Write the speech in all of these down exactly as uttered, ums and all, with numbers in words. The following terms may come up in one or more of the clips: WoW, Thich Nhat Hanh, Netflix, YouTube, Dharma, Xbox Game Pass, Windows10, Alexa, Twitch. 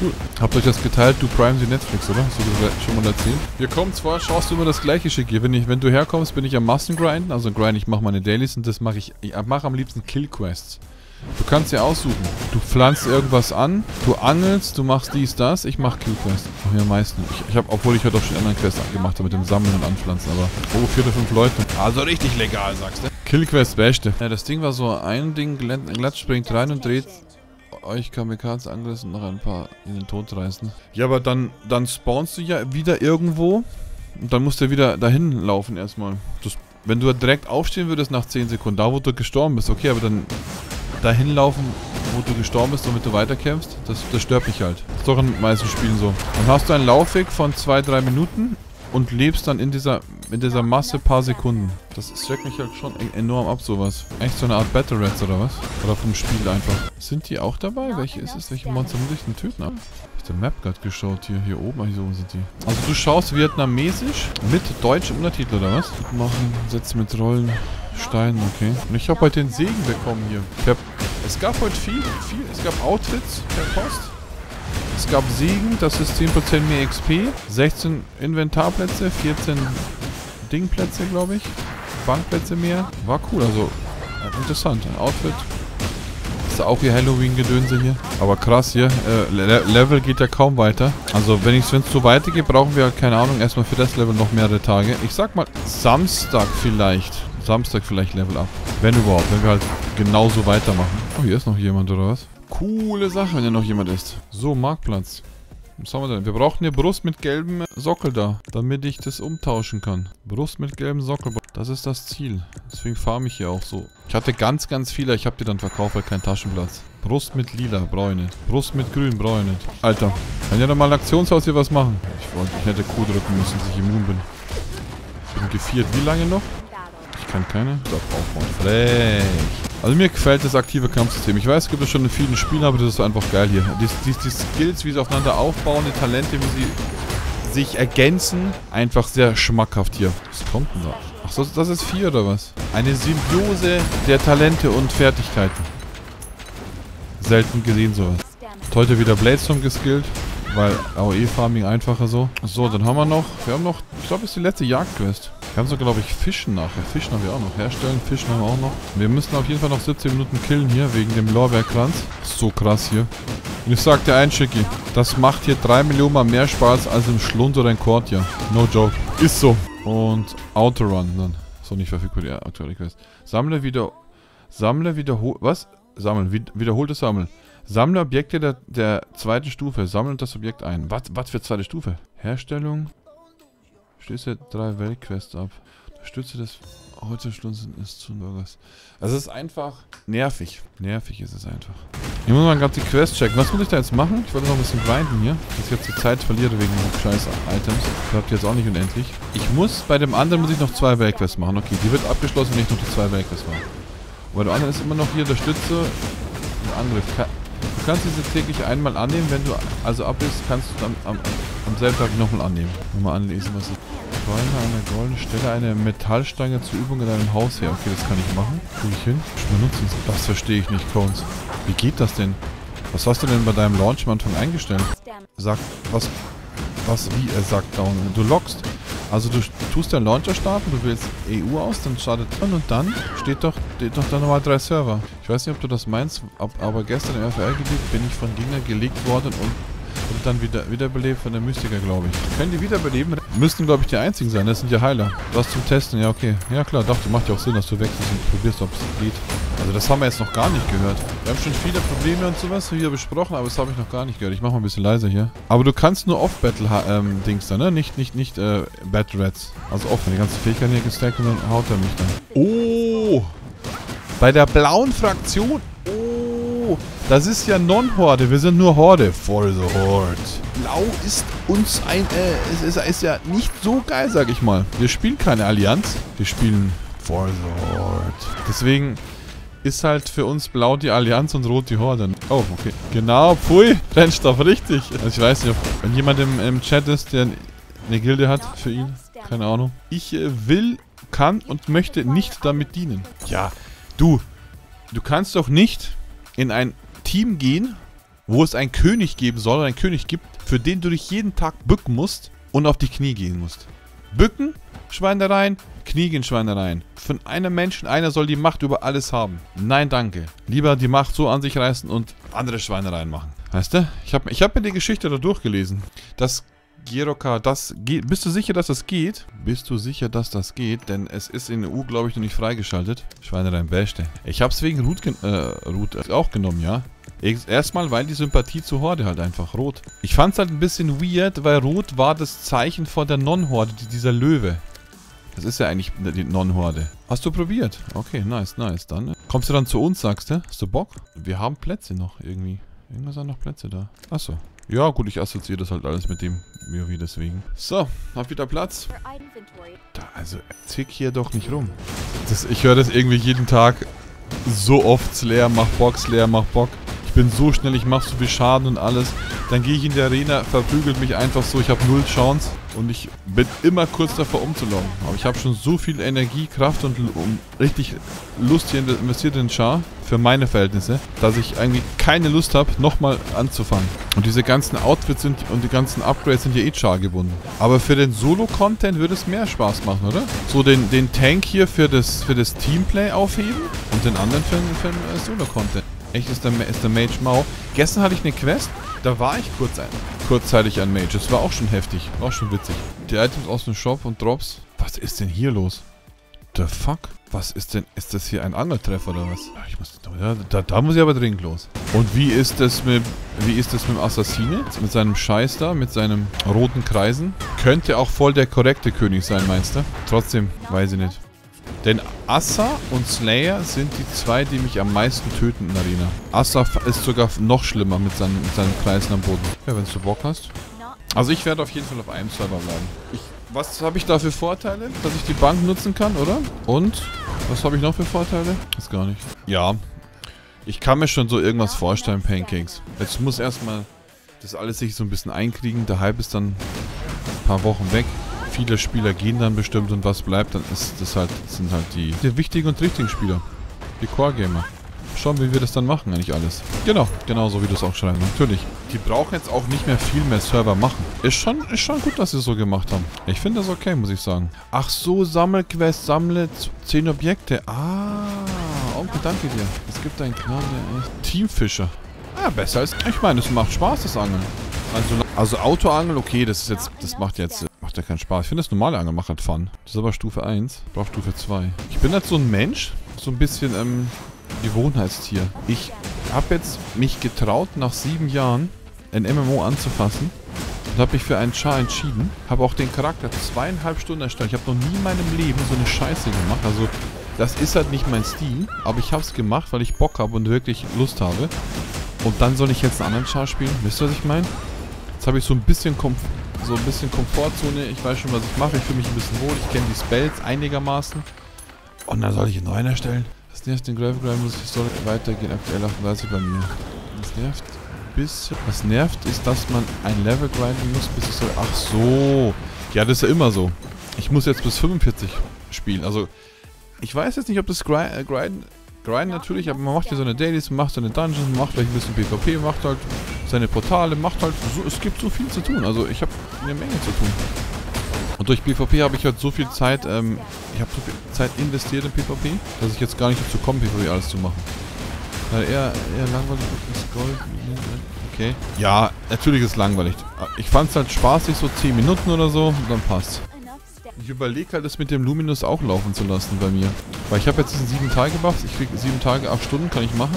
Cool. Habt euch das geteilt, du Prime, die Netflix, oder? Hast du das schon mal erzählt? Wir kommen zwar, schaust du immer das gleiche Schick hier. Wenn, ich, wenn du herkommst, bin ich am meisten grinden. Also grind, ich mache meine Dailies und das mache ich. Ich mache am liebsten Killquests. Du kannst ja aussuchen. Du pflanzt irgendwas an, du angelst, du machst dies, das. Ich mache Killquests. Mach mir am meisten. Ich, ich habe, obwohl ich heute auch schon anderen Quests gemacht habe mit dem Sammeln und Anpflanzen, aber oh, vier oder fünf Leute. Also richtig legal, sagst du. Killquest beste. Ja, das Ding war so ein Ding, glatt springt rein und dreht. Euch Kamikaze angerissen und noch ein paar in den Tod reißen. Ja, aber dann, dann spawnst du ja wieder irgendwo und dann musst du wieder dahin laufen erstmal. Das, wenn du direkt aufstehen würdest nach zehn Sekunden, da wo du gestorben bist, okay, aber dann dahin laufen, wo du gestorben bist, damit du weiterkämpfst, das, das stört mich halt. Das ist doch in den meisten Spielen so. Dann hast du einen Laufweg von zwei bis drei Minuten und lebst dann in dieser, in dieser Masse paar Sekunden. Das schreckt mich halt schon enorm ab, sowas. Echt so eine Art Battle Rats oder was? Oder vom Spiel einfach. Sind die auch dabei? Welche ist es? Welche Monster muss ich denn töten? Hab ich den Map gerade geschaut hier. Hier oben, hier oben sind die. Also du schaust vietnamesisch mit deutschem Untertitel oder was? Machen, setzen mit Rollen, Steinen, okay. Und ich habe heute den Segen bekommen hier. Ich hab, es gab heute viel, viel. Es gab Outfits per Post. Es gab Segen, das ist zehn Prozent mehr X P, sechzehn Inventarplätze, vierzehn Dingplätze, glaube ich, Bankplätze mehr. War cool, also interessant. Ein Outfit. Ist auch hier Halloween-Gedönse hier. Aber krass hier, äh, Le Level geht ja kaum weiter. Also wenn es so weitergeht, brauchen wir, keine Ahnung, erstmal für das Level noch mehrere Tage. Ich sag mal, Samstag vielleicht. Samstag vielleicht Level up. Wenn überhaupt, wenn wir halt genauso weitermachen. Oh, hier ist noch jemand, oder was? Coole Sache, wenn da noch jemand ist. So, Marktplatz. Was haben wir denn? Wir brauchen eine Brust mit gelbem Sockel da, damit ich das umtauschen kann. Brust mit gelbem Sockel. Das ist das Ziel. Deswegen farme ich hier auch so. Ich hatte ganz, ganz viele. Ich habe die dann verkauft, weil kein Taschenplatz. Brust mit lila, brauche ich nicht. Brust mit grün, brauche ich nicht. Alter, kann ja nochmal ein Aktionshaus hier was machen. Ich wollte, ich hätte Q drücken müssen, dass ich immun bin. Ich bin geviert. Wie lange noch? Ich kann keine. Das aufbauen. Frech. Also mir gefällt das aktive Kampfsystem. Ich weiß, es gibt es schon in vielen Spielen, aber das ist einfach geil hier. Die, die, die Skills, wie sie aufeinander aufbauen, die Talente, wie sie sich ergänzen, einfach sehr schmackhaft hier. Was kommt denn da? Ach so, das ist vier oder was? Eine Symbiose der Talente und Fertigkeiten. Selten gesehen sowas. Heute wieder Bladestorm geskillt, weil A O E-Farming einfacher so. So, dann haben wir noch, wir haben noch, ich glaube, das ist die letzte Jagdquest. Wir haben so, glaube ich, Fischen nachher. Fischen haben wir auch noch. Herstellen, Fischen haben wir auch noch. Wir müssen auf jeden Fall noch siebzehn Minuten killen hier, wegen dem Lorbeerkranz. So krass hier. Und ich sag dir ein, Schicki, das macht hier drei Millionen mal mehr Spaß als im Schlund oder in Kord, ja. No joke. Ist so. Und Autorun dann. So, nicht verfügbar, die aktuelle Quest. Sammle wieder... Sammle wiederhol... Was? Sammeln. Wie, wiederholtes Sammeln. Sammle Objekte der, der zweiten Stufe. Sammle das Objekt ein. Was, was für zweite Stufe? Herstellung... Stöße drei Weltquests ab. Stütze des Holzschlunzen ist zu Burgers. Es ist einfach nervig. Nervig ist es einfach. Ich muss mal gerade die Quest checken. Was muss ich da jetzt machen? Ich wollte noch ein bisschen grinden hier. Dass ich jetzt die Zeit verliere wegen den scheiß Items. Bleibt jetzt auch nicht unendlich. Ich muss, bei dem anderen muss ich noch zwei Weltquests machen. Okay, die wird abgeschlossen, wenn ich noch die zwei Weltquests mache. Bei dem anderen ist immer noch hier der Stütze und Angriff. Du kannst diese täglich einmal annehmen. Wenn du also ablöst, kannst du dann am, am selben Tag nochmal annehmen. Nochmal anlesen, was ist. Eine goldene Stelle, eine Metallstange zur Übung in einem Haus her. Okay, das kann ich machen. Tue ich hin. Benutzen. Das verstehe ich nicht, Cones. Wie geht das denn? Was hast du denn bei deinem Launch am Anfang eingestellt? Sagt, was, was, wie er sagt, down. Du lockst. Also du tust deinen Launcher starten, du wählst E U aus, dann startet man und dann steht doch, steht doch dann nochmal drei Server. Ich weiß nicht, ob du das meinst, aber gestern im R F R-Gebiet bin ich von Gegner gelegt worden und Und dann wieder wiederbelebt von der Mystiker, glaube ich. Können die wiederbeleben? Müssten, glaube ich, die einzigen sein. Das sind ja Heiler. Was zum Testen? Ja, okay. Ja, klar. Dachte, macht ja auch Sinn, dass du wechselst und probierst, ob es geht. Also, das haben wir jetzt noch gar nicht gehört. Wir haben schon viele Probleme und sowas hier besprochen, aber das habe ich noch gar nicht gehört. Ich mache mal ein bisschen leiser hier. Aber du kannst nur Off-Battle-Dings ähm, da, ne? Nicht, nicht, nicht, äh, Bat-Rats. Also offen. Die ganze Fähigkeit hier gestackt und dann haut er mich dann. Oh! Bei der blauen Fraktion. Oh! Das ist ja Non-Horde, wir sind nur Horde. For the Horde. Blau ist uns ein, äh, es ist, ist ja nicht so geil, sag ich mal. Wir spielen keine Allianz, wir spielen For the Horde. Deswegen ist halt für uns blau die Allianz und rot die Horde. Oh, okay. Genau, pfui, Brennstoff, richtig. Also ich weiß nicht, ob, wenn jemand im, im Chat ist, der eine Gilde hat für ihn, keine Ahnung. Ich äh, will, kann und möchte nicht damit dienen. Ja, du, du kannst doch nicht in ein Team gehen wo es einen König geben soll, oder einen König gibt, für den du dich jeden Tag bücken musst und auf die Knie gehen musst. Bücken, Schweinereien, Knie gehen, Schweinereien. Von einem Menschen, einer soll die Macht über alles haben. Nein, danke. Lieber die Macht so an sich reißen und andere Schweinereien machen. Weißt du, ich habe ich hab mir die Geschichte da durchgelesen. Das Geroka, das geht. Bist du sicher, dass das geht? Bist du sicher, dass das geht? Denn es ist in der E U, glaube ich, noch nicht freigeschaltet. Schweinereien Beste. Ich habe es wegen Root, gen äh, Root auch genommen, ja. Erstmal, weil die Sympathie zur Horde halt einfach rot. Ich fand es halt ein bisschen weird, weil rot war das Zeichen von der Non-Horde, dieser Löwe. Das ist ja eigentlich die Non-Horde. Hast du probiert? Okay, nice, nice. Dann kommst du dann zu uns, sagst du? Hast du Bock? Wir haben Plätze noch irgendwie. Irgendwas sind noch Plätze da. Achso. Ja, gut, ich assoziiere das halt alles mit dem WoW deswegen. So, hab wieder Platz. Da, also, zick hier doch nicht rum. Das, ich höre das irgendwie jeden Tag so oft. Slayer, mach Bock, Slayer, mach Bock. Ich bin so schnell, ich mach so viel Schaden und alles. Dann gehe ich in die Arena, verprügelt mich einfach so. Ich habe null Chance und ich bin immer kurz davor umzulaufen. Aber ich habe schon so viel Energie, Kraft und um, richtig Lust hier investiert in den Char für meine Verhältnisse, dass ich eigentlich keine Lust habe, nochmal anzufangen. Und diese ganzen Outfits sind und die ganzen Upgrades sind ja eh Char gebunden. Aber für den Solo-Content würde es mehr Spaß machen, oder? So den, den Tank hier für das, für das Teamplay aufheben und den anderen für, für den äh, Solo-Content. Echt, ist der, ist der Mage mau. Gestern hatte ich eine Quest, da war ich kurz ein, kurzzeitig ein Mage. Das war auch schon heftig, auch schon witzig. Die Items aus dem Shop und Drops. Was ist denn hier los? The fuck? Was ist denn, ist das hier ein Angeltreffer oder was? Ich muss, da, da, da muss ich aber dringend los. Und wie ist das mit, wie ist das mit dem Assassine? Mit seinem Scheiß da, mit seinem roten Kreisen? Könnte auch voll der korrekte König sein, meinst du? Trotzdem, weiß ich nicht. Denn Assa und Slayer sind die zwei, die mich am meisten töten in der Arena. Assa ist sogar noch schlimmer mit seinen, mit seinen Kreisen am Boden. Ja, wenn du Bock hast. Also ich werde auf jeden Fall auf einem Server bleiben. Ich, was habe ich da für Vorteile? Dass ich die Bank nutzen kann, oder? Und was habe ich noch für Vorteile? Ist gar nicht. Ja, ich kann mir schon so irgendwas vorstellen, Pancakes. Jetzt muss erstmal das alles sich so ein bisschen einkriegen. Der Hype ist dann ein paar Wochen weg. Viele Spieler gehen dann bestimmt und was bleibt, dann ist das halt, sind halt die, die wichtigen und richtigen Spieler. Die Core-Gamer. Schauen, wie wir das dann machen, eigentlich alles. Genau, genau so wie du es auch schreibst, natürlich. Die brauchen jetzt auch nicht mehr viel mehr Server machen. Ist schon, ist schon gut, dass sie es so gemacht haben. Ich finde das okay, muss ich sagen. Ach so, Sammelquest, sammle zehn Objekte. Ah, okay, danke dir. Es gibt einen Knall, der ist Teamfischer. Ah, besser ist, ich meine, es macht Spaß, das Angeln. Also, also Autoangeln, okay, das ist jetzt, das macht jetzt... Macht ja keinen Spaß. Ich finde das normale Angeln macht halt Fun. Das ist aber Stufe eins. Ich brauche Stufe zwei. Ich bin halt so ein Mensch. So ein bisschen ähm, Gewohnheitstier. Ich habe jetzt mich getraut, nach sieben Jahren ein M M O anzufassen. Und habe mich für einen Char entschieden. Habe auch den Charakter zweieinhalb Stunden erstellt. Ich habe noch nie in meinem Leben so eine Scheiße gemacht. Also das ist halt nicht mein Stil. Aber ich habe es gemacht, weil ich Bock habe und wirklich Lust habe. Und dann soll ich jetzt einen anderen Char spielen. Wisst ihr, was ich meine? Jetzt habe ich so ein bisschen Komfort. So ein bisschen Komfortzone, ich weiß schon, was ich mache, ich fühle mich ein bisschen wohl, ich kenne die Spells einigermaßen. Und dann soll ich einen neuen erstellen. Das nervt, den Gravel Grind muss ich so weitergehen, aktuell achtunddreißig bei mir. Das nervt ein bisschen. Was nervt ist, dass man ein Level grinden muss, bis ich soll. Ach so. Ja, das ist ja immer so. Ich muss jetzt bis fünfundvierzig spielen, also ich weiß jetzt nicht, ob das Grind, äh, Grind, Grind natürlich, aber man macht hier so eine Dailies, macht so eine Dungeons, macht vielleicht ein bisschen PvP, macht halt seine Portale, macht halt so, es gibt so viel zu tun, also ich habe eine Menge zu tun. Und durch PvP habe ich halt so viel Zeit, ähm, ich habe so viel Zeit investiert in PvP, dass ich jetzt gar nicht dazu komme, PvP alles zu machen. Weil eher, eher langweilig ist Gold, okay. Ja, natürlich ist es langweilig. Ich fand es halt spaßig, so zehn Minuten oder so, und dann passt. Ich überlege halt, das mit dem Luminous auch laufen zu lassen bei mir. Weil ich habe jetzt diesen sieben Tage Buff, ich kriege sieben Tage, acht Stunden kann ich machen.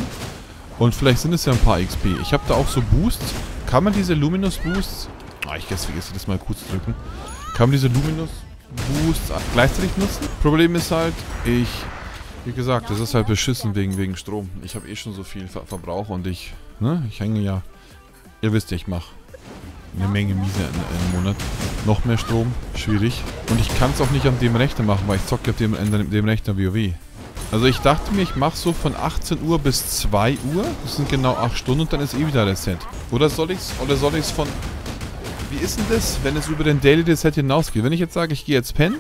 Und vielleicht sind es ja ein paar X P. Ich habe da auch so Boosts. Kann man diese Luminous Boosts... Ah, ich vergesse das mal kurz zu drücken. Kann man diese Luminous Boosts gleichzeitig nutzen? Problem ist halt, ich... Wie gesagt, das ist halt beschissen wegen, wegen Strom. Ich habe eh schon so viel Ver Verbrauch und ich... Ne? Ich hänge ja... Ihr wisst ja, ich mache eine Menge Miese im Monat. Noch mehr Strom. Schwierig. Und ich kann es auch nicht an dem Rechner machen, weil ich zocke auf dem, dem, dem Rechner WoW. Also ich dachte mir, ich mache so von achtzehn Uhr bis zwei Uhr. Das sind genau acht Stunden und dann ist eh wieder Reset. Oder soll ich's, oder soll ich's von... Wie ist denn das, wenn es über den Daily Reset hinausgeht? Wenn ich jetzt sage, ich gehe jetzt pennen,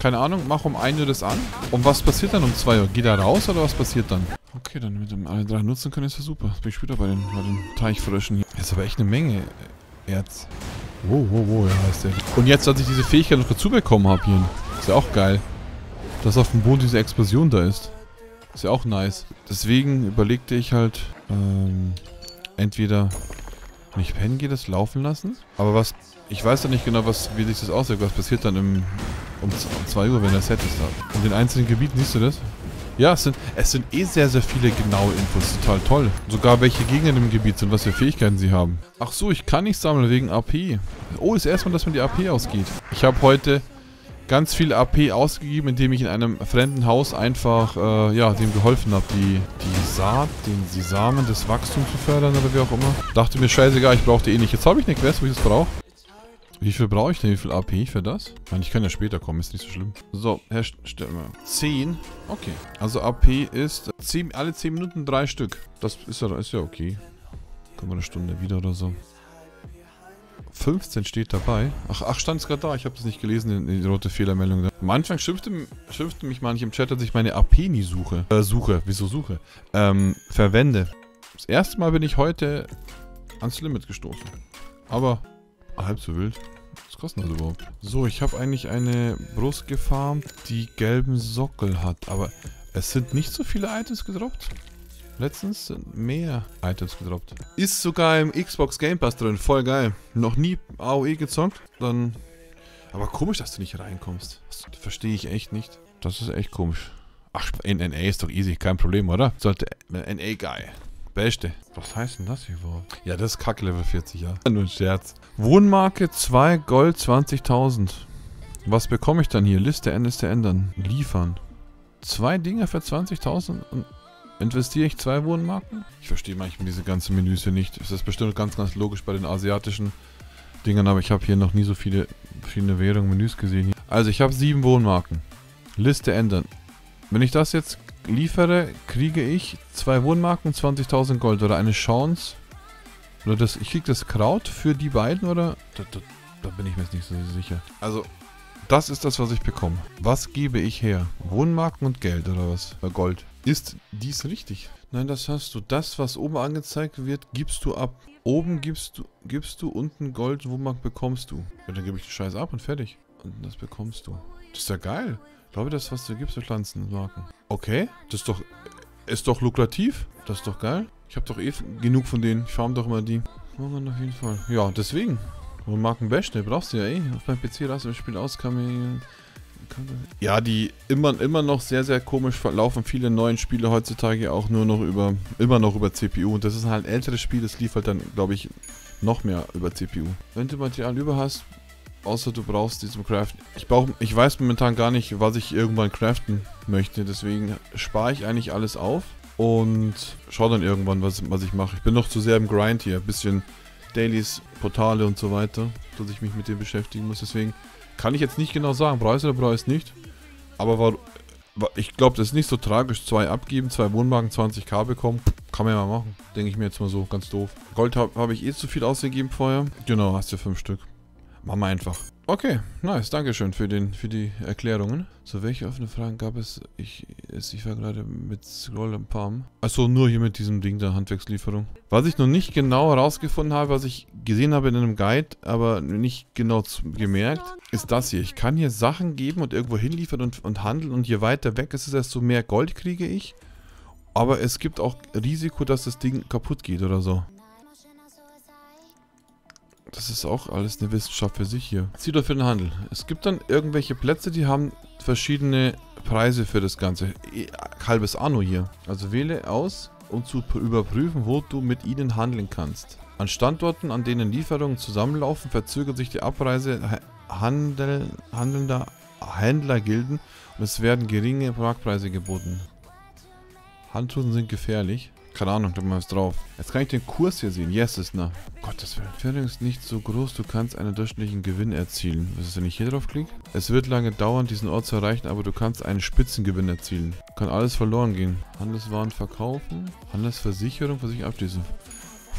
keine Ahnung, mache um ein Uhr das an. Und was passiert dann um zwei Uhr? Geht er raus oder was passiert dann? Okay, dann mit dem alle drei nutzen können, ist ja super. Jetzt bin ich später bei den, bei den Teichfröschen hier. Jetzt aber echt eine Menge Erz. Wow, wow, wow, ja, ist der. Und jetzt, dass ich diese Fähigkeit noch dazu bekommen habe hier. Ist ja auch geil. Dass auf dem Boden diese Explosion da ist. Ist ja auch nice. Deswegen überlegte ich halt, ähm, entweder nicht pennen geht, das laufen lassen. Aber was, ich weiß ja nicht genau, was, wie sich das auswirkt. Was passiert dann im, um zwei Uhr, wenn das Set ist da. Und in einzelnen Gebieten, siehst du das? Ja, es sind, es sind eh sehr, sehr viele genaue Infos. Total toll. Sogar welche Gegner im Gebiet sind, was für Fähigkeiten sie haben. Ach so, ich kann nicht sammeln wegen A P. Oh, ist erstmal, dass mir die A P ausgeht. Ich habe heute ganz viel A P ausgegeben, indem ich in einem fremden Haus einfach, äh, ja, dem geholfen habe, die, die Saat, den die Samen des Wachstums zu fördern oder wie auch immer. Dachte mir, scheißegal, ich brauchte eh nicht. Jetzt habe ich eine Quest, wo ich das brauche. Wie viel brauche ich denn? Wie viel A P für das? Ich meine, ich kann ja später kommen, ist nicht so schlimm. So, herstellen wir. zehn. Okay. Also A P ist zehn, alle zehn Minuten drei Stück. Das ist ja, ist ja okay. Kommen wir eine Stunde wieder oder so. fünfzehn steht dabei. Ach, ach stand es gerade da. Ich habe das nicht gelesen, die, die rote Fehlermeldung. Am Anfang schimpfte, schimpfte mich manche im Chat, dass ich meine A P nie suche. Äh, suche. Wieso suche? Ähm, verwende. Das erste Mal bin ich heute ans Limit gestoßen. Aber halb so wild. Was kostet das überhaupt? So, ich habe eigentlich eine Brust gefarmt, die gelben Sockel hat. Aber es sind nicht so viele Items gedroppt. Letztens sind mehr Items gedroppt. Ist sogar im Xbox Game Pass drin. Voll geil. Noch nie A O E gezockt. Dann. Aber komisch, dass du nicht reinkommst. Das verstehe ich echt nicht. Das ist echt komisch. Ach, in N A ist doch easy. Kein Problem, oder? Sollte N A-Guy. Beste. Was heißt denn das hier überhaupt? Ja, das ist Kack Level vierzig, ja. Nur ein Scherz. Wohnmarke zwei, Gold zwanzigtausend. Was bekomme ich dann hier? Liste, Liste ändern. Liefern. Zwei Dinger für zwanzigtausend und investiere ich zwei Wohnmarken? Ich verstehe manchmal diese ganzen Menüs hier nicht. Das ist bestimmt ganz, ganz logisch bei den asiatischen Dingern, aber ich habe hier noch nie so viele verschiedene Währungen, Menüs gesehen. Also ich habe sieben Wohnmarken. Liste ändern. Wenn ich das jetzt liefere, kriege ich zwei Wohnmarken und zwanzigtausend Gold oder eine Chance. Oder das, ich kriege das Kraut für die beiden oder? Da, da, da bin ich mir jetzt nicht so sicher. Also, das ist das, was ich bekomme. Was gebe ich her? Wohnmarken und Geld oder was? Oder Gold. Ist dies richtig? Nein, das hast du. Das, was oben angezeigt wird, gibst du ab. Oben gibst du, gibst du unten Gold, Wohnmarken bekommst du. Ja, dann gebe ich den Scheiß ab und fertig. Und das bekommst du. Das ist ja geil. Ich glaube, das, was du gibst, für Pflanzenmarken. Okay, das ist doch, ist doch lukrativ. Das ist doch geil. Ich habe doch eh genug von denen. Ich farm doch mal die. Machen wir auf jeden Fall. Ja, deswegen. Und Markenbeste brauchst du ja eh. Auf meinem P C lass im Spiel aus, kann mir... Ja, die immer, immer noch sehr, sehr komisch verlaufen. Viele neuen Spiele heutzutage auch nur noch über... Immer noch über C P U. Und das ist halt ein älteres Spiel. Das lief halt dann, glaube ich, noch mehr über C P U. Wenn du Material über hast... Außer du brauchst die zum Craften. Ich, brauch, ich weiß momentan gar nicht, was ich irgendwann craften möchte. Deswegen spare ich eigentlich alles auf und schaue dann irgendwann, was, was ich mache. Ich bin noch zu sehr im Grind hier. Ein bisschen Dailies, Portale und so weiter, dass ich mich mit dem beschäftigen muss. Deswegen kann ich jetzt nicht genau sagen, Preis oder Preis nicht. Aber war, war, ich glaube, das ist nicht so tragisch. Zwei abgeben, zwei Wohnwagen, zwanzig K bekommen. Kann man ja mal machen. Denke ich mir jetzt mal so, ganz doof. Gold habe hab ich eh zu viel ausgegeben vorher. Genau, hast ja fünf Stück. Machen wir einfach. Okay, nice, dankeschön für, den, für die Erklärungen. So, welche offene Fragen gab es? Ich, ich war gerade mit Scroll am Palm. Achso, nur hier mit diesem Ding der Handwerkslieferung. Was ich noch nicht genau herausgefunden habe, was ich gesehen habe in einem Guide, aber nicht genau gemerkt, ist das hier. Ich kann hier Sachen geben und irgendwo hinliefern und, und handeln und je weiter weg ist es, desto mehr Gold kriege ich. Aber es gibt auch Risiko, dass das Ding kaputt geht oder so. Das ist auch alles eine Wissenschaft für sich hier. Ziel für den Handel. Es gibt dann irgendwelche Plätze, die haben verschiedene Preise für das Ganze. Halbes Anno hier. Also wähle aus, um zu überprüfen, wo du mit ihnen handeln kannst. An Standorten, an denen Lieferungen zusammenlaufen, verzögert sich die Abreise handel, handelnder Händlergilden und es werden geringe Marktpreise geboten. Handtusen sind gefährlich. Keine Ahnung, da mal was drauf. Jetzt kann ich den Kurs hier sehen. Yes, ist na. Gottes Willen. Die Entfernung ist nicht so groß, du kannst einen durchschnittlichen Gewinn erzielen. Was ist, wenn ich hier drauf klicke? Es wird lange dauern, diesen Ort zu erreichen, aber du kannst einen Spitzengewinn erzielen. Kann alles verloren gehen. Handelswaren verkaufen. Handelsversicherung, Versicherung abschließen.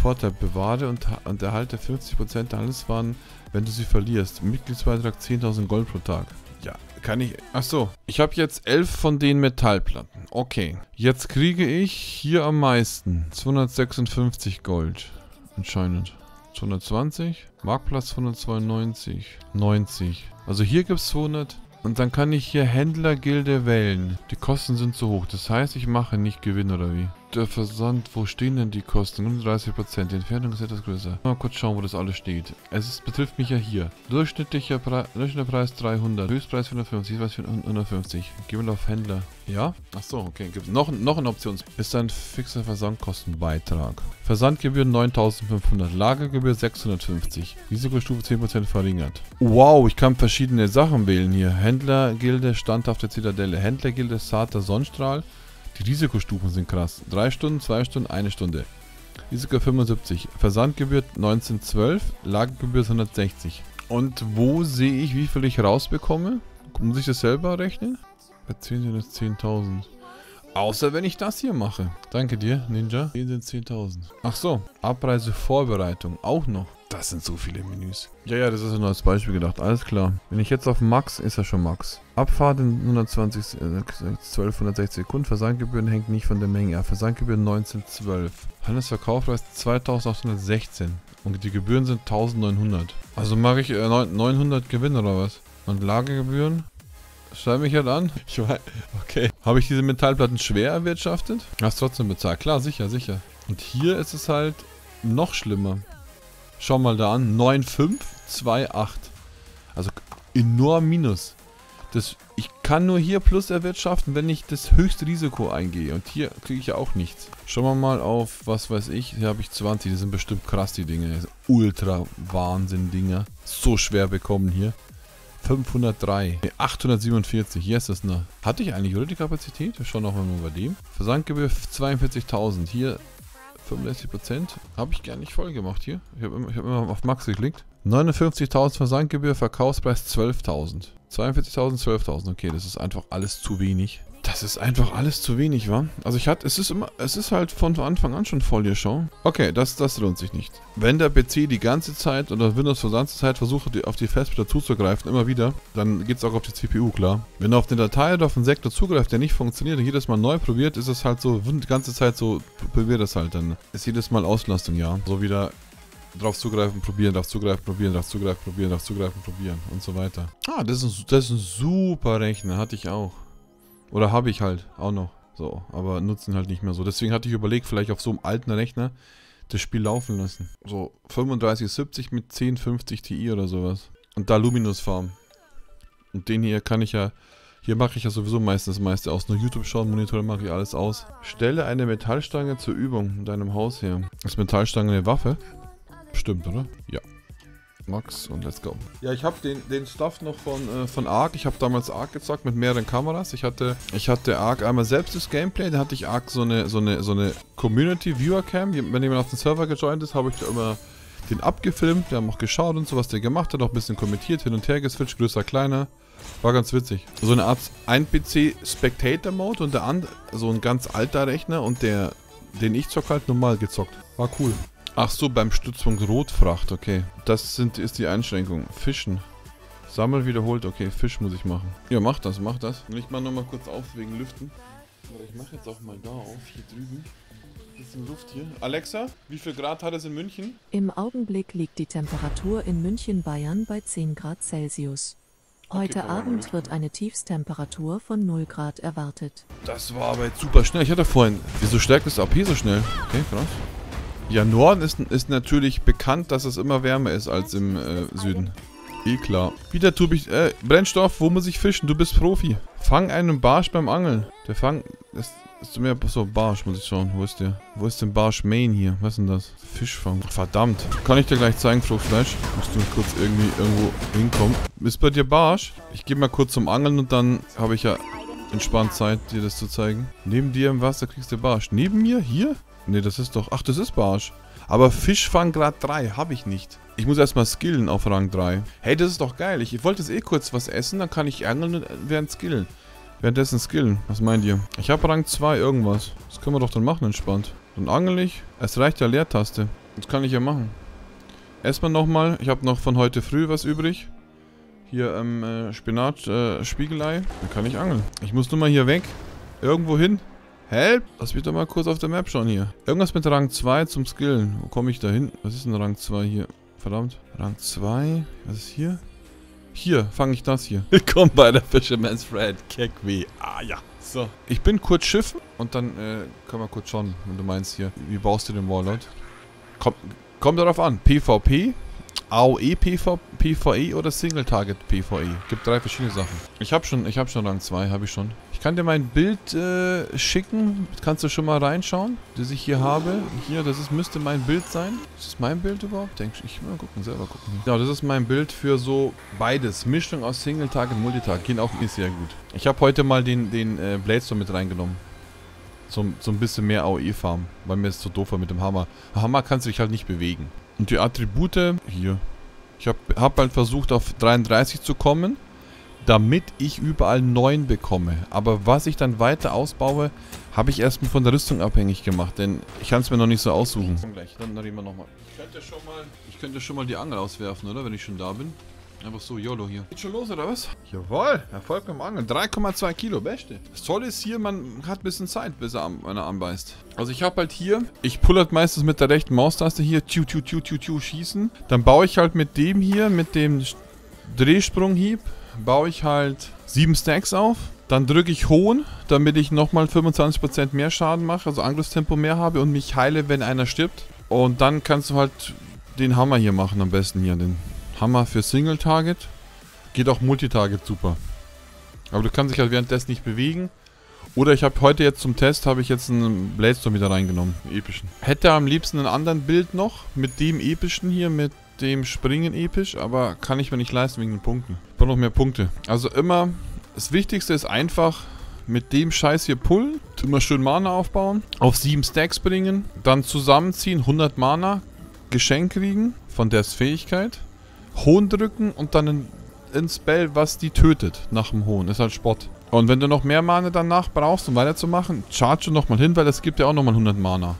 Vorteil, bewahre und, und erhalte fünfzig Prozent der Handelswaren, wenn du sie verlierst. Mitgliedsbeitrag zehntausend Gold pro Tag. Ja, Kann ich... Achso. Ich habe jetzt elf von den Metallplatten. Okay. Jetzt kriege ich hier am meisten. zweihundertsechsundfünfzig Gold. Anscheinend. zweihundertzwanzig. Marktplatz hundertzweiundneunzig. neunzig. Also hier gibt es zweihundert. Und dann kann ich hier Händlergilde wählen. Die Kosten sind zu hoch. Das heißt, ich mache nicht Gewinn, oder wie? Der Versand, wo stehen denn die Kosten? dreißig Prozent. Die Entfernung ist etwas größer. Mal kurz schauen, wo das alles steht. Es ist, betrifft mich ja hier. Durchschnittlicher Pre Durchschnittlicher Preis dreihundert. Höchstpreis vierhundertfünfzig. Preis hundertfünfzig. Gehen wir auf Händler. Ja? Achso, okay. Gibt es noch, noch eine Option? Ist ein fixer Versandkostenbeitrag. Versandgebühr neuntausendfünfhundert. Lagergebühr sechshundertfünfzig. Risikostufe zehn Prozent verringert. Wow, ich kann verschiedene Sachen wählen hier. Händlergilde, standhafte Zitadelle. Händlergilde, Sarter Sonnenstrahl. Die Risikostufen sind krass. drei Stunden, zwei Stunden, eine Stunde. Risiko fünfundsiebzig. Versandgebühr neunzehn zwölf. Lagergebühr hundertsechzig. Und wo sehe ich, wie viel ich rausbekomme? Muss ich das selber rechnen? Bei zehn sind es zehntausend. Außer wenn ich das hier mache. Danke dir, Ninja. zehn sind zehntausend. Ach so. Abreisevorbereitung. Auch noch. Das sind so viele Menüs. Ja, ja, das ist nur als Beispiel gedacht. Alles klar. Wenn ich jetzt auf Max, ist er schon Max. Abfahrt in hundertzwanzig, äh, zwölfhundertsechzig Sekunden. Versandgebühren hängt nicht von der Menge ab. Versandgebühren neunzehn zwölf. Handelsverkaufspreis zweitausendachthundertsechzehn. Und die Gebühren sind eintausendneunhundert. Also mache ich äh, neunhundert Gewinn oder was? Und Lagergebühren? Schreib mich halt an. Ich weiß. Okay. Habe ich diese Metallplatten schwer erwirtschaftet? Hast trotzdem bezahlt. Klar, sicher, sicher. Und hier ist es halt noch schlimmer. Schau mal da an. neun Komma fünf zwei acht. Also enorm Minus. Das, ich kann nur hier Plus erwirtschaften, wenn ich das höchste Risiko eingehe. Und hier kriege ich ja auch nichts. Schauen wir mal auf, was weiß ich. Hier habe ich zwanzig. Die sind bestimmt krass, die Dinge. Ultra Wahnsinn-Dinger. So schwer bekommen hier. fünfhundertdrei. Nee, achthundertsiebenundvierzig. Hier ist das noch. Hatte ich eigentlich, oder, die Kapazität? Wir schauen nochmal bei dem. Versandgebühr zweiundvierzigtausend. Hier fünfunddreißig Prozent. Habe ich gar nicht voll gemacht hier. Ich habe immer, hab immer auf Max geklickt. neunundfünfzigtausend Versandgebühr, Verkaufspreis zwölftausend. zweiundvierzigtausend, zwölftausend. Okay, das ist einfach alles zu wenig. Das ist einfach alles zu wenig, wa? Also ich hatte, es ist immer, es ist halt von Anfang an schon voll hier, schau. Okay, das, das lohnt sich nicht. Wenn der P C die ganze Zeit oder Windows die ganze Zeit versucht, die, auf die Festplatte zuzugreifen, immer wieder, dann geht es auch auf die C P U, klar. Wenn er auf eine Datei oder auf einen Sektor zugreift, der nicht funktioniert und jedes Mal neu probiert, ist es halt so, die ganze Zeit so, probiert das halt dann. Ist jedes Mal Auslastung, ja. So wieder drauf zugreifen, probieren, drauf zugreifen, probieren, drauf zugreifen, probieren, drauf zugreifen, probieren und so weiter. Ah, das ist ein, das ist ein super Rechner, hatte ich auch. Oder habe ich halt auch noch. So, aber nutzen halt nicht mehr so. Deswegen hatte ich überlegt, vielleicht auf so einem alten Rechner das Spiel laufen lassen. So fünfunddreißig siebzig mit zehn fünfzig Ti oder sowas. Und da Luminous farmen. Und den hier kann ich ja... Hier mache ich ja sowieso meistens das meiste aus. Nur YouTube schauen, Monitore mache ich alles aus. Stelle eine Metallstange zur Übung in deinem Haus her. Ist Metallstange eine Waffe? Stimmt, oder? Ja. Max und let's go. Ja, ich habe den, den Stuff noch von, äh, von Ark. Ich habe damals Ark gezockt mit mehreren Kameras. Ich hatte, ich hatte Ark einmal selbst das Gameplay. Dann hatte ich Ark so eine, so eine, so eine Community-Viewer-Cam. Wenn jemand auf den Server gejoint ist, habe ich da immer den abgefilmt. Wir haben auch geschaut und so, was der gemacht hat. Auch ein bisschen kommentiert, hin und her geswitcht, größer, kleiner. War ganz witzig. So eine Art ein P C-Spectator-Mode und der andere, so ein ganz alter Rechner und der, den ich zock, halt normal gezockt. War cool. Ach so, beim Stützpunkt Rotfracht, okay. Das sind, ist die Einschränkung. Fischen. Sammeln wiederholt, okay, Fisch muss ich machen. Ja, mach das, mach das. Ich mach nochmal kurz auf wegen Lüften. Aber ich mach jetzt auch mal da auf, hier drüben. Bisschen Luft hier. Alexa, wie viel Grad hat es in München? Im Augenblick liegt die Temperatur in München, Bayern bei zehn Grad Celsius. Heute okay, Abend wird eine Tiefstemperatur von null Grad erwartet. Das war aber jetzt super schnell. Ich hatte vorhin, wieso stärkt das A P so schnell? Okay, krass. Ja, Norden ist, ist natürlich bekannt, dass es immer wärmer ist als im äh, Süden. Eh klar. Wieder tue ich... Äh, Brennstoff, wo muss ich fischen? Du bist Profi. Fang einen Barsch beim Angeln. Der Fang... Das ist mehr... So, Barsch muss ich schauen. Wo ist der? Wo ist denn Barsch Main hier? Was ist denn das? Fischfang. Verdammt. Kann ich dir gleich zeigen, Fruchtfleisch? Musst du mir kurz irgendwie irgendwo hinkommen. Ist bei dir Barsch? Ich gehe mal kurz zum Angeln und dann habe ich ja entspannt Zeit, dir das zu zeigen. Neben dir im Wasser kriegst du Barsch. Neben mir? Hier? Ne, das ist doch... Ach, das ist Barsch. Aber Fischfang Grad drei habe ich nicht. Ich muss erstmal skillen auf Rang drei. Hey, das ist doch geil. Ich, ich wollte jetzt eh kurz was essen, dann kann ich angeln und während skillen. Währenddessen skillen. Was meint ihr? Ich habe Rang zwei irgendwas. Das können wir doch dann machen, entspannt. Dann angel ich. Es reicht ja Leertaste. Das kann ich ja machen. Erstmal nochmal. Ich habe noch von heute früh was übrig. Hier, ähm, äh, Spinat, äh, Spiegelei. Da kann ich angeln. Ich muss nur mal hier weg. Irgendwo hin. Help! Lass mich doch mal kurz auf der Map schauen hier. Irgendwas mit Rang zwei zum Skillen. Wo komme ich da hin? Was ist denn Rang zwei hier? Verdammt. Rang zwei. Was ist hier? Hier, fange ich das hier. Willkommen bei der Fisherman's Friend. Keck weh. Ah, ja. So. Ich bin kurz schiffen. Und dann, äh, können wir kurz schauen, wenn du meinst hier. Wie baust du den Warlord? Kommt, kommt darauf an. PvP. AoE, PV, PvE oder Single-Target-PvE. Gibt drei verschiedene Sachen. Ich habe schon, ich hab schon Rang zwei, habe ich schon. Ich kann dir mein Bild äh, schicken. Kannst du schon mal reinschauen, das ich hier habe. Hier, das ist, müsste mein Bild sein. Ist das mein Bild überhaupt? Denk ich, mal gucken, selber gucken. Genau, das ist mein Bild für so beides. Mischung aus Single-Target und Multitarget. Gehen auch sehr gut. Ich habe heute mal den, den äh, Bladestone mit reingenommen. So, so ein bisschen mehr AoE-Farm. Weil mir ist es so doof war mit dem Hammer. Hammer kannst du dich halt nicht bewegen. Und die Attribute, hier, ich habe hab halt versucht auf dreiunddreißig zu kommen, damit ich überall neun bekomme. Aber was ich dann weiter ausbaue, habe ich erstmal von der Rüstung abhängig gemacht, denn ich kann es mir noch nicht so aussuchen. Dann reden wir nochmal. Ich könnte schon mal, ich könnte schon mal die Angel auswerfen, oder, wenn ich schon da bin. Einfach so, YOLO hier. Geht schon los, oder was? Jawohl, Erfolg beim Angeln. drei Komma zwei Kilo, beste. Das Tolle ist hier, man hat ein bisschen Zeit, bis er an, einer anbeißt. Also ich habe halt hier, ich pull halt meistens mit der rechten Maustaste hier, tschu, tschu, tschu, tschu, tschu, schießen. Dann baue ich halt mit dem hier, mit dem Drehsprunghieb, baue ich halt sieben Stacks auf. Dann drücke ich hohen, damit ich nochmal fünfundzwanzig Prozent mehr Schaden mache, also Angriffstempo mehr habe und mich heile, wenn einer stirbt. Und dann kannst du halt den Hammer hier machen, am besten hier, den Hammer für Single-Target. Geht auch Multitarget super. Aber du kannst dich halt währenddessen nicht bewegen. Oder ich habe heute jetzt zum Test, habe ich jetzt einen Bladestone wieder reingenommen. Einen epischen. Hätte am liebsten einen anderen Bild noch. Mit dem epischen hier, mit dem Springen episch. Aber kann ich mir nicht leisten wegen den Punkten. Ich brauche noch mehr Punkte. Also immer, das Wichtigste ist einfach, mit dem Scheiß hier pullen. Immer schön Mana aufbauen. Auf sieben Stacks bringen. Dann zusammenziehen, hundert Mana. Geschenk kriegen von der Fähigkeit. Hohn drücken und dann ein, ein Spell, was die tötet nach dem Hohn. Ist halt Spott. Und wenn du noch mehr Mana danach brauchst, um weiterzumachen, charge nochmal hin, weil das gibt ja auch nochmal hundert Mana.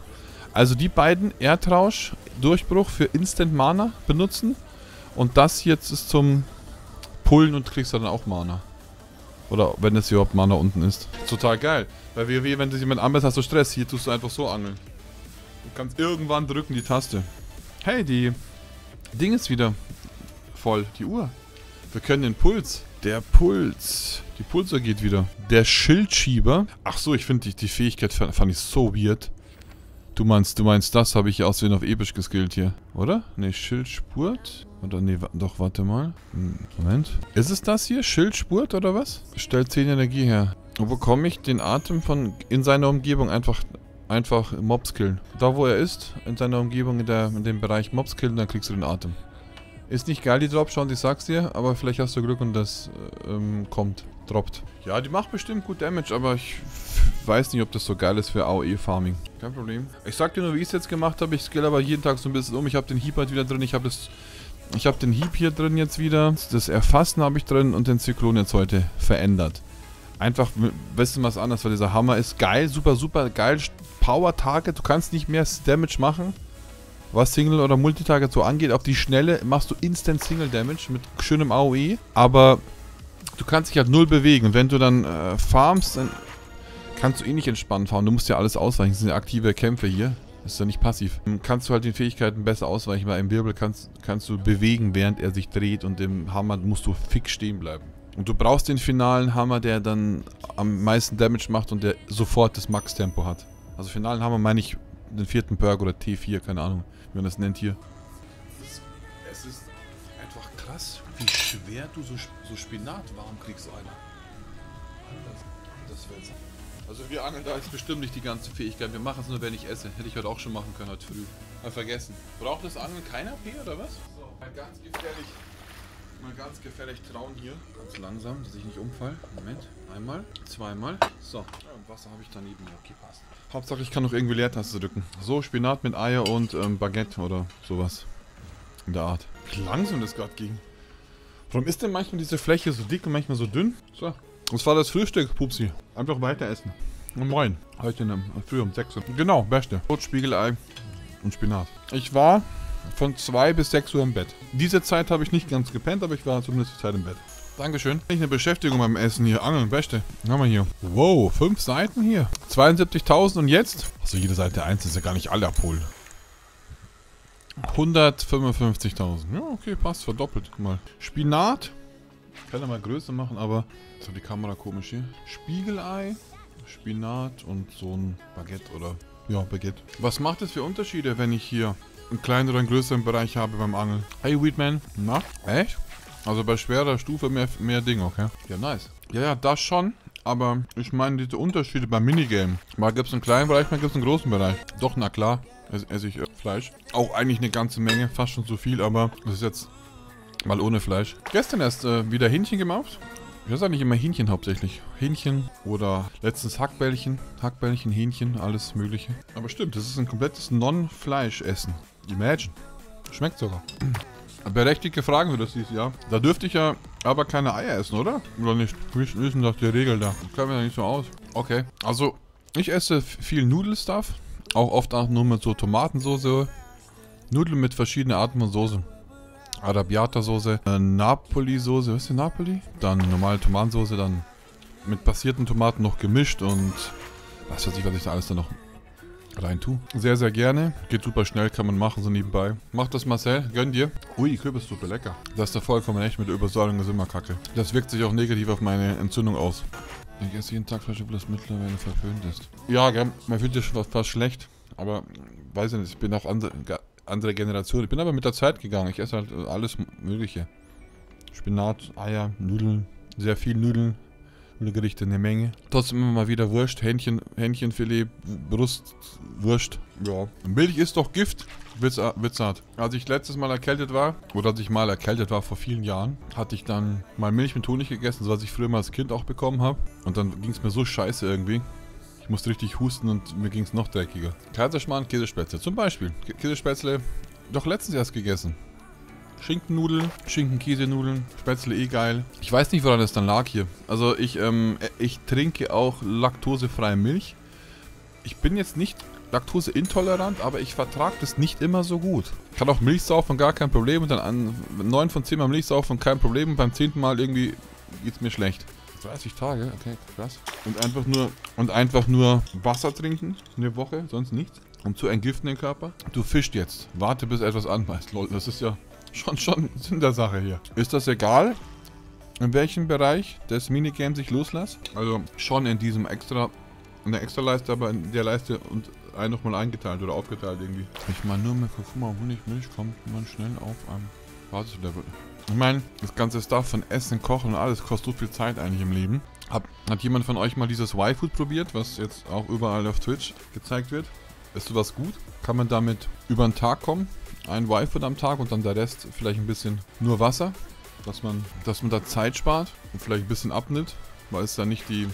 Also die beiden, Erdrausch, Durchbruch für Instant Mana benutzen. Und das jetzt ist zum Pullen und kriegst dann auch Mana. Oder wenn es überhaupt Mana unten ist. Total geil. Weil WoW, wenn du jemand anbeißt, hast du Stress. Hier tust du einfach so angeln. Du kannst irgendwann drücken die Taste. Hey, die Ding ist wieder voll, die Uhr. Wir können den Puls. Der Puls. Die Pulser geht wieder. Der Schildschieber. Ach so, ich finde die, die Fähigkeit fand ich so weird. Du meinst, du meinst, das habe ich ja aus Versehen auf episch geskillt hier, oder? Ne, Schildspurt. Oder ne, doch, warte mal. Moment. Ist es das hier? Schildspurt oder was? Stellt zehn Energie her. Und wo komme ich den Atem von in seiner Umgebung einfach... Einfach Mobs killen. Da wo er ist, in seiner Umgebung, in, der, in dem Bereich Mobs killen, dann kriegst du den Atem. Ist nicht geil, die Dropshots, ich sag's dir, aber vielleicht hast du Glück und das ähm, kommt, droppt. Ja, die macht bestimmt gut Damage, aber ich weiß nicht, ob das so geil ist für AoE-Farming. Kein Problem. Ich sag dir nur, wie ich es jetzt gemacht habe, ich skill aber jeden Tag so ein bisschen um. Ich habe den Hieb halt wieder drin, ich habe hab den Hieb hier drin jetzt wieder. Das Erfassen habe ich drin und den Zyklon jetzt heute verändert. Einfach ein bisschen was anderes, weil dieser Hammer ist geil, super, super geil. Power-Target, du kannst nicht mehr Damage machen. Was Single- oder Multitarget so angeht, auf die Schnelle machst du Instant Single-Damage mit schönem AoE. Aber du kannst dich halt null bewegen. Und wenn du dann äh, farmst, dann kannst du eh nicht entspannt farmen. Du musst ja alles ausweichen. Das sind ja aktive Kämpfe hier. Das ist ja nicht passiv. Dann kannst du halt den Fähigkeiten besser ausweichen, weil im Wirbel kannst, kannst du bewegen, während er sich dreht. Und im Hammer musst du fix stehen bleiben. Und du brauchst den finalen Hammer, der dann am meisten Damage macht und der sofort das Max-Tempo hat. Also finalen Hammer meine ich den vierten Perk oder T vier, keine Ahnung, wie man das nennt hier. Es ist, es ist einfach krass, wie schwer du so, so Spinat warm kriegst, Alter. Das wird's. Also wir angeln da jetzt bestimmt nicht die ganze Fähigkeit, wir machen es nur, wenn ich esse. Hätte ich heute auch schon machen können, heute früh. Mal vergessen. Braucht das Angeln kein A P oder was? So, mal ganz gefährlich. Mal ganz gefährlich trauen hier. Ganz langsam, dass ich nicht umfall. Moment. Einmal, zweimal. So. Ja, und Wasser habe ich daneben. Okay, passt. Hauptsache, ich kann noch irgendwie Leertaste drücken. So, Spinat mit Eier und ähm, Baguette oder sowas. In der Art. Wie langsam das gerade ging. Warum ist denn manchmal diese Fläche so dick und manchmal so dünn? So. Das war das Frühstück, Pupsi. Einfach weiter essen. Und moin. Heute in der, früh um sechs Uhr. Genau, beste. Rotspiegelei und Spinat. Ich war von zwei bis sechs Uhr im Bett. Diese Zeit habe ich nicht ganz gepennt, aber ich war zumindest die Zeit im Bett. Dankeschön. Ich eine Beschäftigung beim Essen hier. Angeln, Beste. Haben wir hier. Wow, fünf Seiten hier. zweiundsiebzigtausend und jetzt? Achso, jede Seite eins ist ja gar nicht alle abholen. hundertfünfundfünfzigtausend. Ja, okay, passt. Verdoppelt. Guck mal. Spinat. Ich kann ja mal Größe machen, aber... Jetzt hat die Kamera komisch hier. Spiegelei, Spinat und so ein Baguette oder... Ja, Baguette. Was macht es für Unterschiede, wenn ich hier einen kleinen oder einen größeren Bereich habe beim Angeln? Hey, Weedman. Na? Echt? Also bei schwerer Stufe mehr, mehr Ding, okay? Ja, nice. Ja, ja, das schon. Aber ich meine diese Unterschiede beim Minigame. Mal gibt es einen kleinen Bereich, mal gibt es einen großen Bereich. Doch, na klar. Esse, esse ich äh, Fleisch. Auch eigentlich eine ganze Menge. Fast schon zu viel, aber das ist jetzt mal ohne Fleisch. Gestern erst äh, wieder Hähnchen gemacht. Ich esse eigentlich immer Hähnchen hauptsächlich. Hähnchen oder letztens Hackbällchen. Hackbällchen, Hähnchen, alles mögliche. Aber stimmt, das ist ein komplettes Non-Fleisch-Essen. Imagine. Schmeckt sogar. Berechtigte Fragen für das dieses Jahr. Da dürfte ich ja aber keine Eier essen, oder? Oder nicht? Wir wissen doch die Regel da. Das können wir ja nicht so aus. Okay. Also, ich esse viel Nudelstuff. Auch oft auch nur mit so Tomatensauce. Nudeln mit verschiedenen Arten von Soßen. Arabiata-Soße, äh, Napoli-Soße, was ist die Napoli? Dann normale Tomatensoße, dann mit passierten Tomaten noch gemischt und was weiß ich, was ich da alles da noch rein tue. Sehr, sehr gerne. Geht super schnell, kann man machen, so nebenbei. Macht das, Marcel, gönn dir. Ui, Kürbissuppe, lecker. Das ist da vollkommen echt, mit der Übersäuerung ist immer kacke. Das wirkt sich auch negativ auf meine Entzündung aus. Ich esse jeden Tag Fleisch, obwohl das mittlerweile verpönt ist. Ja, gell, man fühlt sich fast schlecht, aber weiß ich nicht, ich bin auch andere... andere Generation. Ich bin aber mit der Zeit gegangen. Ich esse halt alles Mögliche. Spinat, Eier, Nudeln, sehr viel Nudeln, Nudelgerichte, eine Menge. Trotzdem immer mal wieder Wurst, Hähnchen, Hähnchenfilet, Brust, Wurst. Ja. Milch ist doch Gift. Witz, witzart. Als ich letztes Mal erkältet war, oder als ich mal erkältet war vor vielen Jahren, hatte ich dann mal Milch mit Honig gegessen, so was ich früher mal als Kind auch bekommen habe. Und dann ging es mir so scheiße irgendwie. Ich musste richtig husten und mir ging es noch dreckiger. Kaiserschmarrn, Käsespätzle zum Beispiel. K Käsespätzle doch letztens erst gegessen. Schinkennudeln, Schinken-Käsenudeln, Spätzle eh geil. Ich weiß nicht, woran das dann lag hier. Also ich, ähm, ich trinke auch laktosefreie Milch. Ich bin jetzt nicht laktoseintolerant, aber ich vertrage das nicht immer so gut. Ich kann auch Milch saufen, gar kein Problem. Und dann an neun von zehn Mal Milch saufen, kein Problem. Und beim zehnten Mal irgendwie geht es mir schlecht. dreißig Tage, okay, krass. Und einfach nur und einfach nur Wasser trinken, eine Woche, sonst nichts. Um zu entgiften den Körper. Du fischst jetzt, warte bis etwas anbeißt. Lol, das ist ja schon, schon Sinn der Sache hier. Ist das egal, in welchem Bereich das Minigame sich loslässt? Also schon in diesem extra, in der extra Leiste, aber in der Leiste und ein nochmal eingeteilt oder aufgeteilt irgendwie. Ich meine nur, mit Kurkuma, Honig, Milch kommt man schnell auf einem Basislevel. Ich meine, das ganze Stuff von Essen, Kochen und alles kostet so viel Zeit eigentlich im Leben. Hab, hat jemand von euch mal dieses Y-Food probiert, was jetzt auch überall auf Twitch gezeigt wird? Ist sowas gut? Kann man damit über den Tag kommen? Ein Y-Food am Tag und dann der Rest vielleicht ein bisschen nur Wasser, dass man, dass man da Zeit spart und vielleicht ein bisschen abnimmt, weil es da nicht die...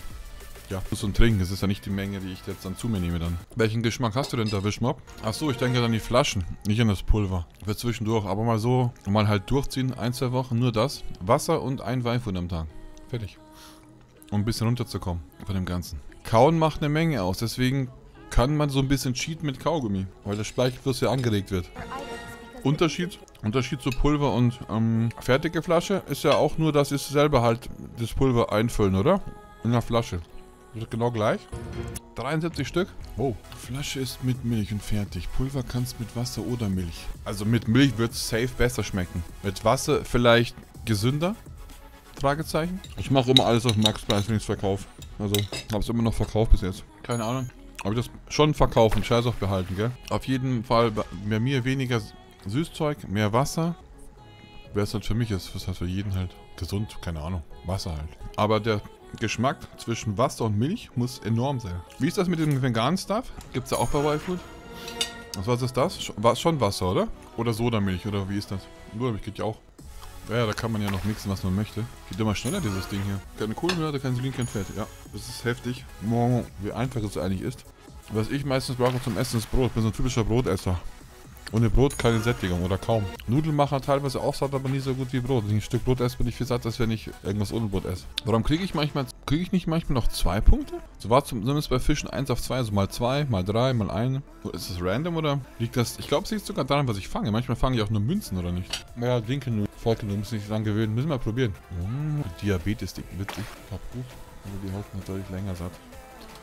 Ja, Plus und Trinken, das ist ja nicht die Menge, die ich jetzt dann zu mir nehme dann. Welchen Geschmack hast du denn da, Wischmob? Achso, ich denke an die Flaschen, nicht an das Pulver. Für zwischendurch, aber mal so, mal halt durchziehen, ein, zwei Wochen, nur das. Wasser und ein Weinfund am Tag. Fertig. Um ein bisschen runterzukommen von dem Ganzen. Kauen macht eine Menge aus, deswegen kann man so ein bisschen cheaten mit Kaugummi, weil der Speichelfluss ja angeregt wird. Unterschied? Unterschied zu Pulver und ähm, fertige Flasche ist ja auch nur, dass es selber halt das Pulver einfüllen, oder? In der Flasche. Genau gleich. dreiundsiebzig Stück. Oh. Flasche ist mit Milch und fertig. Pulver kannst mit Wasser oder Milch. Also mit Milch wird es safe besser schmecken. Mit Wasser vielleicht gesünder? Fragezeichen. Ich mache immer alles auf Maxpreis, wenn ich es verkaufe. Also habe es immer noch verkauft bis jetzt. Keine Ahnung. Habe ich das schon verkaufen, scheiß auf behalten, gell? Auf jeden Fall bei mir weniger Süßzeug, mehr Wasser. Wer es halt für mich ist, was halt für jeden halt gesund, keine Ahnung. Wasser halt. Aber der Geschmack zwischen Wasser und Milch muss enorm sein. Wie ist das mit dem veganen Stuff? Gibt es da auch bei Y-Food? Also was ist das? War schon Wasser, oder? Oder Sodamilch, oder wie ist das? Sodamilch geht ja auch. Ja, da kann man ja noch mixen, was man möchte. Geht immer schneller, dieses Ding hier. Keine Kohlenhydrate, kein Insulin, kein Fett. Ja, das ist heftig. Wie einfach es eigentlich ist. Was ich meistens brauche zum Essen ist Brot. Ich bin so ein typischer Brotesser. Ohne Brot keine Sättigung oder kaum. Nudeln machen teilweise auch satt, aber nie so gut wie Brot. Wenn ich ein Stück Brot esse, bin ich viel satt, als wenn ich irgendwas ohne Brot esse. Warum kriege ich manchmal Kriege ich nicht manchmal noch zwei Punkte? So war zumindest bei Fischen eins auf zwei, also mal zwei, mal drei, mal eins. Ist das random oder liegt das? Ich glaube, es liegt sogar daran, was ich fange. Manchmal fange ich auch nur Münzen, oder nicht? Ja, linke nur. Volke, du musst nicht dran gewöhnen. Müssen wir probieren. Mmh, Diabetes, witzig. Klappt gut. Aber die Haut wird deutlich länger satt.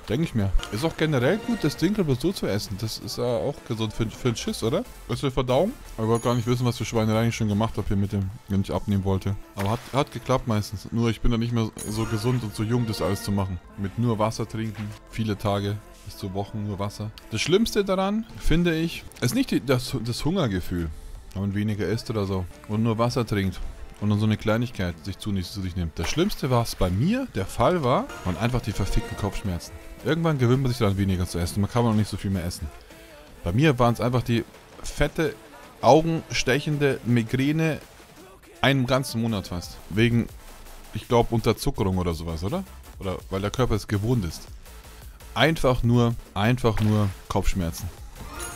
Denke ich mir. Ist auch generell gut, das Dinkel so zu essen. Das ist ja auch gesund für, für den Schiss, oder? Ist für Verdauung? Aber ich wollte gar nicht wissen, was für Schweinereien ich schon gemacht habe hier mit dem, wenn ich abnehmen wollte. Aber hat, hat geklappt meistens. Nur ich bin da nicht mehr so gesund und so jung, das alles zu machen. Mit nur Wasser trinken, viele Tage. Bis zu Wochen nur Wasser. Das Schlimmste daran, finde ich, ist nicht die, das, das Hungergefühl. Wenn man weniger isst oder so. Und nur Wasser trinkt. Und dann so eine Kleinigkeit sich zunächst zu sich nimmt. Das Schlimmste, was bei mir der Fall war, waren einfach die verfickten Kopfschmerzen. Irgendwann gewöhnt man sich daran, weniger zu essen. Man kann auch nicht so viel mehr essen. Bei mir waren es einfach die fette, augenstechende Migräne einen ganzen Monat fast. Wegen, ich glaube, Unterzuckerung oder sowas, oder? Oder weil der Körper es gewohnt ist. Einfach nur, einfach nur Kopfschmerzen.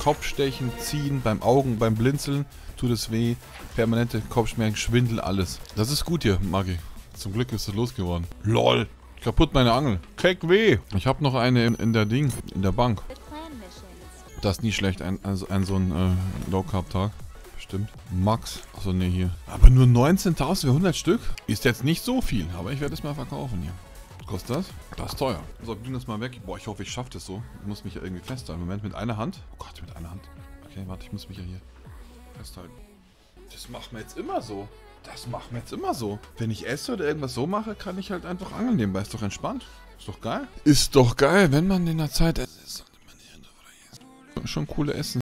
Kopfstechen, ziehen, beim Augen, beim Blinzeln tut es weh. Permanente Kopfschmerzen, Schwindel, alles. Das ist gut hier, Maggi. Zum Glück ist es losgeworden. LOL. Kaputt meine Angel. Keck weh. Ich habe noch eine in, in der Ding, in der Bank. Das ist nie schlecht, ein, ein, ein so ein äh, Low-Carb-Tag. Bestimmt. Max. Achso, ne, hier. Aber nur neunzehntausendvierhundert Stück? Ist jetzt nicht so viel, aber ich werde es mal verkaufen hier. Kostet das? Das ist teuer. So, wir tun das mal weg. Boah, ich hoffe, ich schaffe das so. Ich muss mich ja irgendwie festhalten. Moment, mit einer Hand. Oh Gott, mit einer Hand. Okay, warte, ich muss mich ja hier festhalten. Das machen wir jetzt immer so. Das machen wir jetzt immer so. Wenn ich esse oder irgendwas so mache, kann ich halt einfach angeln nebenbei. Ist doch entspannt. Ist doch geil. Ist doch geil, wenn man in der Zeit essen. Schon coole Essen.